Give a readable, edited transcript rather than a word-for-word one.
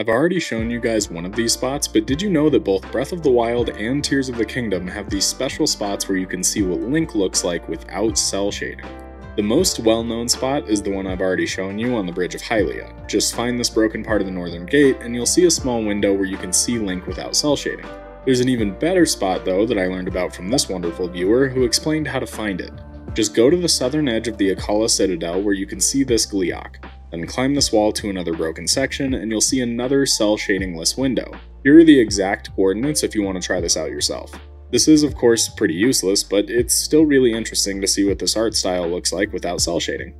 I've already shown you guys one of these spots, but did you know that both Breath of the Wild and Tears of the Kingdom have these special spots where you can see what Link looks like without cel shading? The most well-known spot is the one I've already shown you on the Bridge of Hylia. Just find this broken part of the northern gate and you'll see a small window where you can see Link without cel shading. There's an even better spot though that I learned about from this wonderful viewer who explained how to find it. Just go to the southern edge of the Akala Citadel where you can see this gliok. Then climb this wall to another broken section and you'll see another cel shadingless window. Here are the exact coordinates if you want to try this out yourself. This is of course pretty useless, but it's still really interesting to see what this art style looks like without cel shading.